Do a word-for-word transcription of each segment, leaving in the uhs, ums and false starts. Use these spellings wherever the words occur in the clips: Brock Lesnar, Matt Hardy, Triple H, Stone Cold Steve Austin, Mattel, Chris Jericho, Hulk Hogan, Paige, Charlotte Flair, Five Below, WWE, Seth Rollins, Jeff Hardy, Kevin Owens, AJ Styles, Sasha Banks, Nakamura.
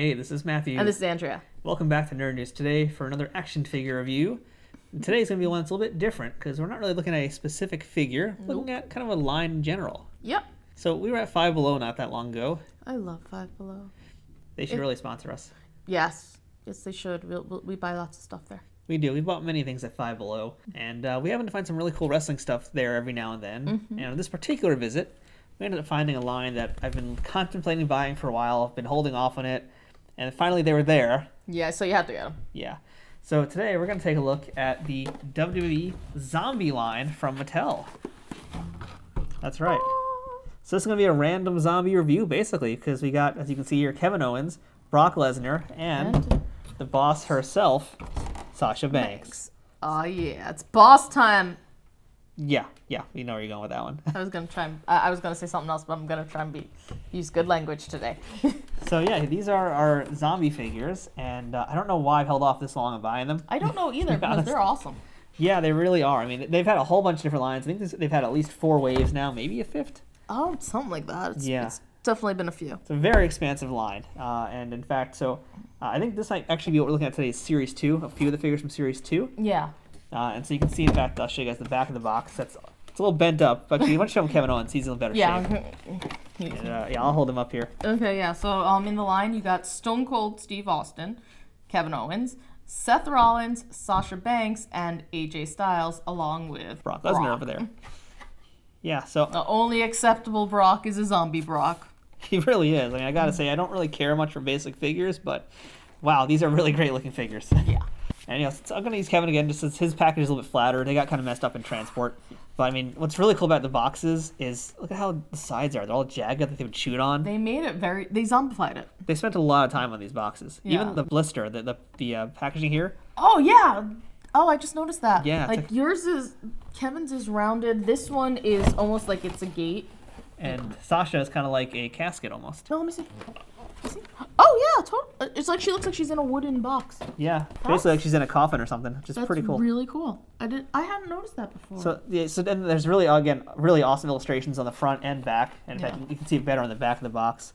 Hey, this is Matthew. And this is Andrea. Welcome back to Nerd News Today for another action figure review. Today's going to be one that's a little bit different because we're not really looking at a specific figure. Nope. Looking at kind of a line in general. Yep. So we were at Five Below not that long ago. I love Five Below. They should it, really sponsor us. Yes. Yes, they should. We'll, we'll, we buy lots of stuff there. We do. We bought many things at Five Below. And uh, we happen to find some really cool wrestling stuff there every now and then. Mm-hmm. And on this particular visit, we ended up finding a line that I've been contemplating buying for a while. I've been holding off on it. And finally, they were there. Yeah, so you had to get them. Yeah. So today, we're going to take a look at the W W E Zombie line from Mattel. That's right. So this is going to be a random zombie review, basically, because we got, as you can see here, Kevin Owens, Brock Lesnar, and, and the boss herself, Sasha Banks. Banks. Oh, yeah. It's boss time. Yeah. Yeah. You know where you're going with that one. I was going to try and, I was going to say something else, but I'm going to try and be, use good language today. So, yeah, these are our zombie figures, and uh, I don't know why I've held off this long on buying them. I don't know either, because they're awesome. Yeah, they really are. I mean, they've had a whole bunch of different lines. I think they've had at least four waves now, maybe a fifth. Oh, something like that. It's, yeah. It's definitely been a few. It's a very expansive line, uh, and in fact, so uh, I think this might actually be what we're looking at today is Series two, a few of the figures from Series two. Yeah. Uh, and so you can see, in fact, I'll show you guys the back of the box. That's It's a little bent up, but you want to show him Kevin Owens. He's in better yeah. shape. And, uh, yeah, I'll hold him up here. Okay, yeah. So um, in the line, you got Stone Cold Steve Austin, Kevin Owens, Seth Rollins, Sasha Banks, and A J Styles, along with Brock Lesnar Brock. over there. Yeah, so the only acceptable Brock is a zombie Brock. He really is. I mean, I gotta say, I don't really care much for basic figures, but wow, these are really great looking figures. Yeah. And you know, so I'm gonna use Kevin again, just since his package is a little bit flatter. They got kind of messed up in transport. But I mean, what's really cool about the boxes is look at how the sides are. They're all jagged that they would shoot on. They made it very. They zombified it. They spent a lot of time on these boxes. Yeah. Even the blister, the the, the uh, packaging here. Oh yeah. Oh, I just noticed that. Yeah. Like a... yours is, Kevin's is rounded. This one is almost like it's a gate. And Sasha is kind of like a casket almost. No, let me see. Let me see. Oh yeah, totally. It's like she looks like she's in a wooden box. Yeah, that's, basically like she's in a coffin or something, which is that's pretty cool. Really cool. I did. I hadn't noticed that before. So yeah, so and there's really again really awesome illustrations on the front and back, and in yeah. fact you can see it better on the back of the box.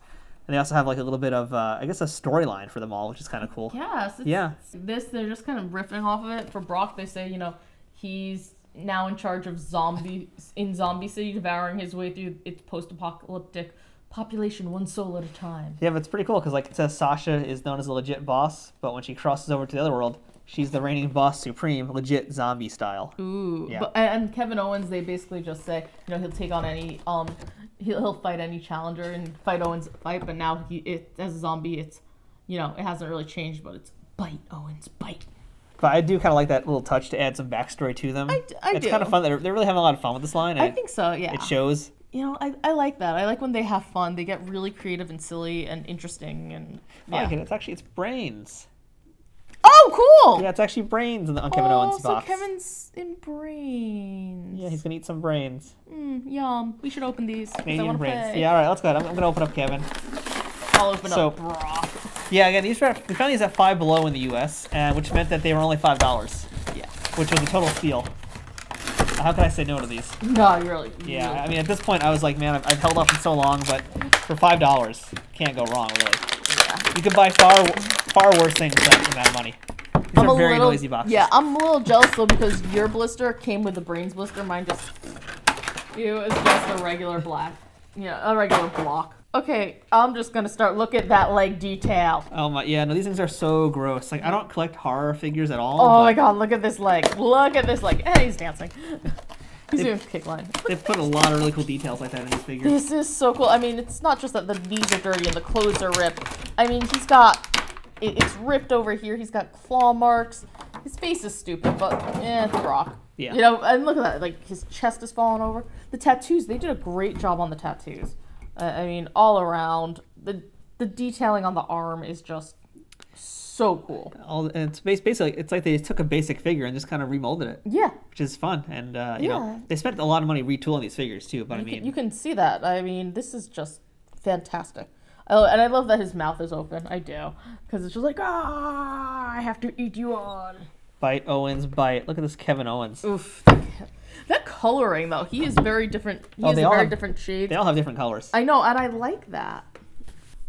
And they also have like a little bit of uh, I guess a storyline for them all, which is kind of cool. Yes. It's, yeah. It's this they're just kind of riffing off of it. For Brock, they say you know he's now in charge of zombie in Zombie City, devouring his way through its post-apocalyptic population one soul at a time. Yeah, but it's pretty cool because like it says Sasha is known as a legit boss, but when she crosses over to the other world, she's the reigning boss supreme, legit zombie style. Ooh. Yeah. But, and Kevin Owens, they basically just say, you know, he'll take on any, um, he'll, he'll fight any challenger and fight Owens fight, but now he, it, as a zombie, it's, you know, it hasn't really changed, but it's bite Owens, bite. But I do kind of like that little touch to add some backstory to them. I, I it's do. It's kind of fun. They're, they're really having a lot of fun with this line. I think so, yeah. It shows. You know, I, I like that. I like when they have fun. They get really creative and silly and interesting and yeah. I like it. It's actually it's brains. Oh, cool! Yeah, it's actually brains in the on Kevin oh, Owens box. So Kevin's in brains. Yeah, he's gonna eat some brains. Mm, yum. We should open these. Canadian brains. Play. Yeah, all right, let's go ahead. I'm, I'm gonna open up Kevin. I'll open so, up Brock. Yeah, again, these were, we found these at Five Below in the U S, uh, which meant that they were only five dollars. Yeah. Which was a total steal. How could I say no to these? No, you really. You yeah, really. I mean, at this point, I was like, man, I've, I've held off for so long, but for five dollars, can't go wrong, really. Yeah. You could buy far, far worse things than that money. These I'm are a very little, noisy boxes. Yeah, I'm a little jealous though because your blister came with the brains blister, mine just, you is just a regular black, yeah, a regular block. Okay, I'm just gonna start. Look at that leg detail. Oh my, yeah, no, these things are so gross. Like, I don't collect horror figures at all. Oh my god, look at this leg. Look at this leg. And hey, he's dancing. He's doing kick line. They've put a lot of really cool details like that in these figures. This is so cool. I mean, it's not just that the knees are dirty and the clothes are ripped. I mean, he's got, it, it's ripped over here. He's got claw marks. His face is stupid, but eh, it's Brock. Yeah. You know, and look at that. Like, his chest is falling over. The tattoos, they did a great job on the tattoos. Uh, I mean, all around, the the detailing on the arm is just so cool. All, and it's basically, it's like they took a basic figure and just kind of remolded it. Yeah. Which is fun. And, uh, you yeah. know, they spent a lot of money retooling these figures, too. But, you I mean... Can, you can see that. I mean, this is just fantastic. Oh, and I love that his mouth is open. I do. Because it's just like, ah, I have to eat you on. Bite Owens, bite. Look at this Kevin Owens. Oof. That coloring, though, he is very different. He oh, is a very have, different shade. They all have different colors. I know, and I like that.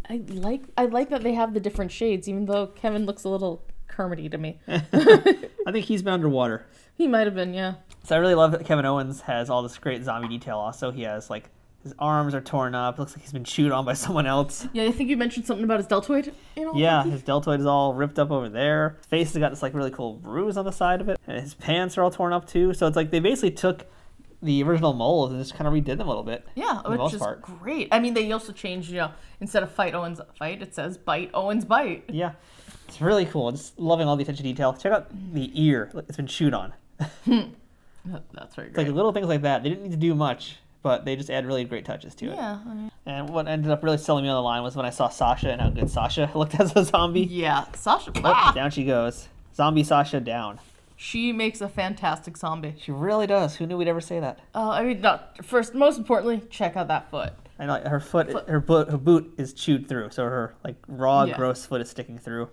I like I like that they have the different shades, even though Kevin looks a little Kermity to me. I think he's been underwater. He might have been, yeah. So I really love that Kevin Owens has all this great zombie detail. Also, he has like his arms are torn up. It looks like he's been chewed on by someone else. Yeah, I think you mentioned something about his deltoid. You know, yeah, like he... his deltoid is all ripped up over there. His face has got this like really cool bruise on the side of it, and his pants are all torn up too. So it's like they basically took the original molds and just kind of redid them a little bit. Yeah, which most is part. Great. I mean, they also changed, you know, instead of fight Owens fight, it says bite Owens bite. Yeah, it's really cool. Just loving all the attention to detail. Check out the ear; it's been chewed on. That's very great. Like little things like that. They didn't need to do much, but they just add really great touches to it. Yeah. I mean... And what ended up really selling me on the line was when I saw Sasha and how good Sasha looked as a zombie. Yeah, Sasha. Oh, ah! Down she goes. Zombie Sasha down. She makes a fantastic zombie. She really does. Who knew we'd ever say that? Uh, I mean, not first. Most importantly, check out that foot. I know her foot, foot. Her boot, her boot is chewed through, so her like raw, yeah. gross foot is sticking through.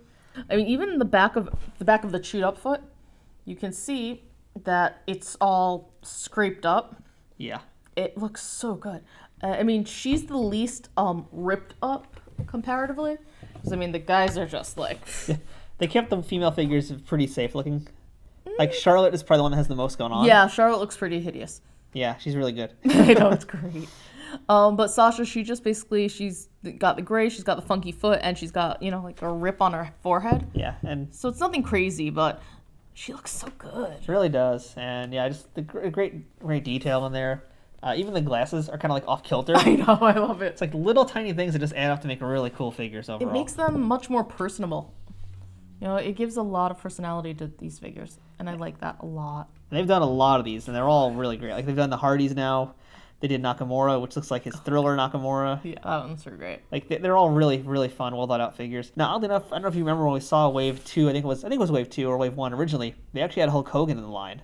I mean, even the back of the back of the chewed up foot, you can see that it's all scraped up. Yeah. It looks so good. Uh, I mean, she's the least um ripped up comparatively, because I mean the guys are just like. They kept the female figures pretty safe looking. Like, Charlotte is probably the one that has the most going on. Yeah, Charlotte looks pretty hideous. Yeah, she's really good. I know, it's great. Um, but Sasha, she just basically, she's got the gray, she's got the funky foot, and she's got, you know, like a rip on her forehead. Yeah. and So it's nothing crazy, but she looks so good. She really does. And, yeah, just the great, great detail in there. Uh, even the glasses are kind of like off kilter. I know, I love it. It's like little tiny things that just add up to make really cool figures overall. It makes them much more personable. You know, it gives a lot of personality to these figures, and I like that a lot. And they've done a lot of these, and they're all really great. Like, they've done the Hardys now. They did Nakamura, which looks like his Thriller Nakamura. Yeah, that one's really great. Like, they're all really, really fun, well-thought-out figures. Now, oddly enough, I don't know if you remember when we saw Wave two. I think it was I think it was Wave two or Wave one originally. They actually had Hulk Hogan in the line.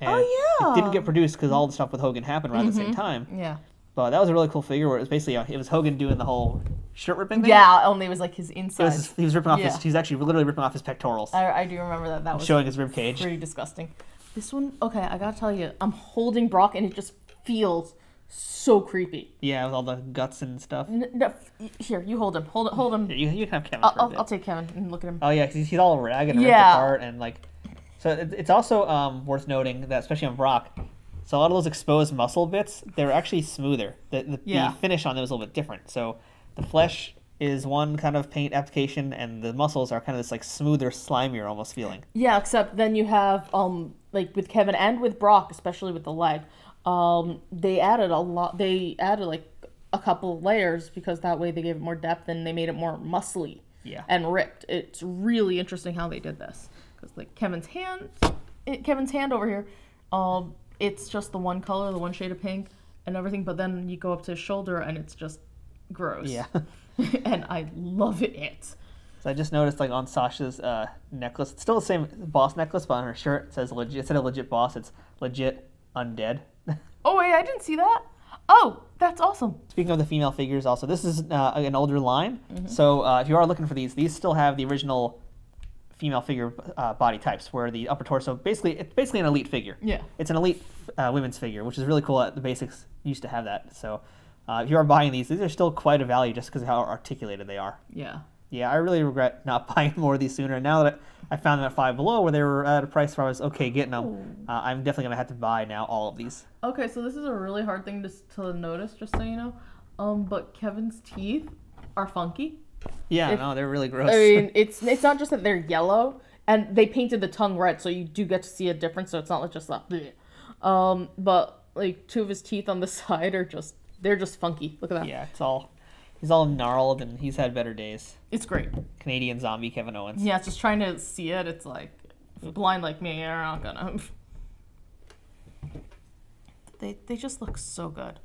And oh, yeah. It didn't get produced because all the stuff with Hogan happened around mm-hmm. the same time. Yeah. But that was a really cool figure where it was basically, it was Hogan doing the whole... shirt ripping thing? Yeah, only it was like his insides. Was, he was ripping off yeah. his, he was actually literally ripping off his pectorals. I, I do remember that. That was showing his rib cage. Pretty disgusting. This one, okay, I gotta tell you, I'm holding Brock and it just feels so creepy. Yeah, with all the guts and stuff. N no, here, you hold him. Hold him. Hold him. Yeah, you, you can have Kevin. I'll, for a bit. I'll take Kevin and look at him. Oh, yeah, because he's, he's all ragged and yeah. ripped apart. And like, so it, it's also um, worth noting that, especially on Brock, so a lot of those exposed muscle bits, they're actually smoother. The, the, yeah. the finish on them is a little bit different. So, the flesh is one kind of paint application, and the muscles are kind of this like smoother, slimier almost feeling. Yeah, except then you have um like with Kevin and with Brock, especially with the leg, um they added a lot. They added like a couple layers because that way they gave it more depth and they made it more muscly. Yeah. And ripped. It's really interesting how they did this because like Kevin's hand, it, Kevin's hand over here, um it's just the one color, the one shade of pink, and everything. But then you go up to his shoulder and it's just gross. Yeah. And I love it. So I just noticed like on Sasha's uh necklace, it's still the same Boss necklace, but on her shirt it says legit, instead of legit Boss, it's legit undead. Oh wait, I didn't see that. Oh, that's awesome. Speaking of the female figures also, this is uh, an older line. Mm-hmm. So uh, if you are looking for these, these still have the original female figure uh, body types where the upper torso, basically, it's basically an elite figure. Yeah. It's an elite uh, women's figure, which is really cool that the Basics used to have that. So Uh, if you are buying these, these are still quite a value just because of how articulated they are. Yeah. Yeah, I really regret not buying more of these sooner. Now that I found them at Five Below where they were at a price where I was okay getting them, uh, I'm definitely going to have to buy now all of these. Okay, so this is a really hard thing to, to notice, just so you know. Um, but Kevin's teeth are funky. Yeah, if, no, they're really gross. I mean, it's, it's not just that they're yellow, and they painted the tongue red, so you do get to see a difference, so it's not just like bleh. Um, but, like, two of his teeth on the side are just... They're just funky. Look at that. Yeah, it's all, he's all gnarled and he's had better days. It's great. Canadian zombie Kevin Owens. Yeah, it's just trying to see it. It's like, if you're blind like me, you're not gonna. They, they just look so good.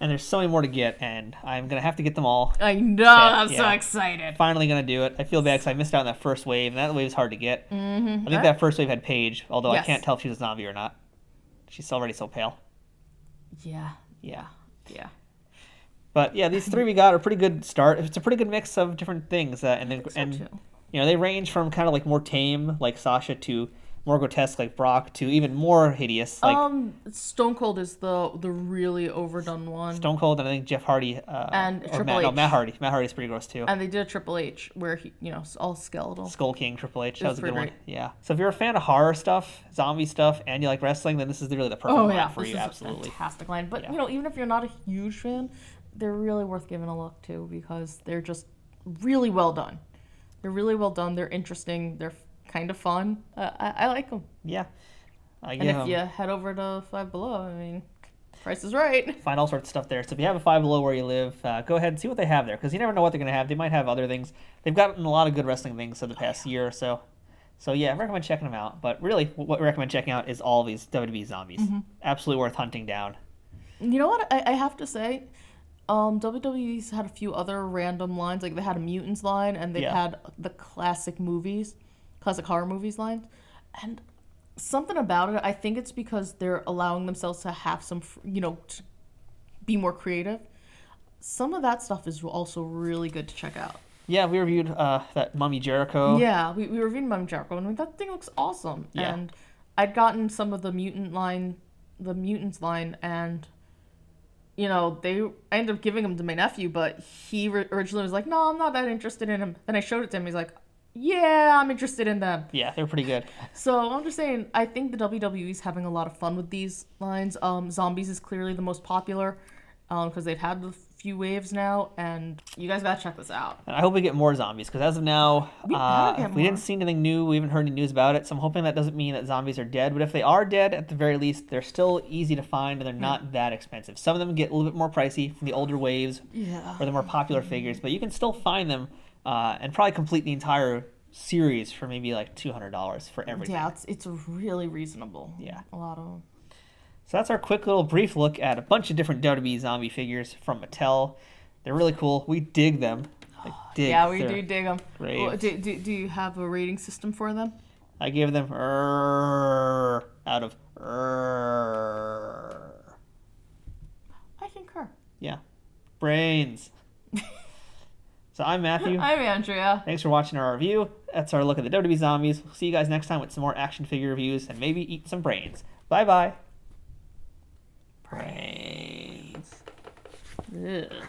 And there's so many more to get, and I'm going to have to get them all. I know. Set. I'm yeah. so excited. Finally going to do it. I feel bad because I missed out on that first wave, and that wave's hard to get. Mm-hmm. I think right. that first wave had Paige, although yes. I can't tell if she's a zombie or not. She's already so pale. Yeah. Yeah. Yeah. But yeah, these three we got are a pretty good start. It's a pretty good mix of different things. Uh, and, then, and you know, they range from kind of like more tame, like Sasha, to more grotesque like Brock to even more hideous like um Stone Cold is the the really overdone one. Stone Cold, and I think Jeff Hardy uh, and Triple Matt, H. No, Matt Hardy. Matt Hardy's pretty gross too. And they did a Triple H where he, you know, all skeletal. Skull King Triple H. That it was, was a good great. one. Yeah. So if you're a fan of horror stuff, zombie stuff, and you like wrestling, then this is really the perfect oh, line yeah. for this you. Is absolutely a fantastic line. But yeah. you know, even if you're not a huge fan, they're really worth giving a look to because they're just really well done. They're really well done. They're interesting. They're kind of fun. Uh, I, I like them. Yeah. I and if them. you head over to Five Below, I mean, price is right. Find all sorts of stuff there. So if you have a Five Below where you live, uh, go ahead and see what they have there because you never know what they're going to have. They might have other things. They've gotten a lot of good wrestling things in the past oh, yeah. year or so. So yeah, I recommend checking them out. But really, what I recommend checking out is all these W W E zombies. Mm-hmm. Absolutely worth hunting down. You know what? I, I have to say... Um, W W E's had a few other random lines, like they had a mutants line, and they've yeah. had the classic movies, classic horror movies lines, and something about it, I think it's because they're allowing themselves to have some, you know, to be more creative. Some of that stuff is also really good to check out. Yeah, we reviewed uh, that Mummy Jericho. Yeah, we, we reviewed Mummy Jericho, and that thing looks awesome. Yeah. And I'd gotten some of the mutant line, the mutants line, and... You know, they I ended up giving him to my nephew, but he originally was like, no, I'm not that interested in him. Then I showed it to him. He's like, yeah, I'm interested in them. Yeah, they're pretty good. So I'm just saying, I think the W W E's having a lot of fun with these lines. Um, zombies is clearly the most popular because um, they've had a few waves now, and you guys gotta check this out. And I hope we get more zombies because as of now, we, uh, we didn't see anything new. We haven't heard any news about it, so I'm hoping that doesn't mean that zombies are dead. But if they are dead, at the very least, they're still easy to find and they're not mm. that expensive. Some of them get a little bit more pricey from the older waves yeah. or the more popular figures, but you can still find them uh, and probably complete the entire series for maybe like two hundred dollars for everything. Yeah, it's it's really reasonable. Yeah, a lot of them. So that's our quick little brief look at a bunch of different W W E zombie figures from Mattel. They're really cool. We dig them. I dig yeah, we do dig them. Well, do, do, do you have a rating system for them? I gave them err out of err. I concur. Yeah. Brains. So I'm Matthew. I'm Andrea. Thanks for watching our review. That's our look at the W W E zombies. We'll see you guys next time with some more action figure reviews and maybe eat some brains. Bye-bye. Brains. Ugh.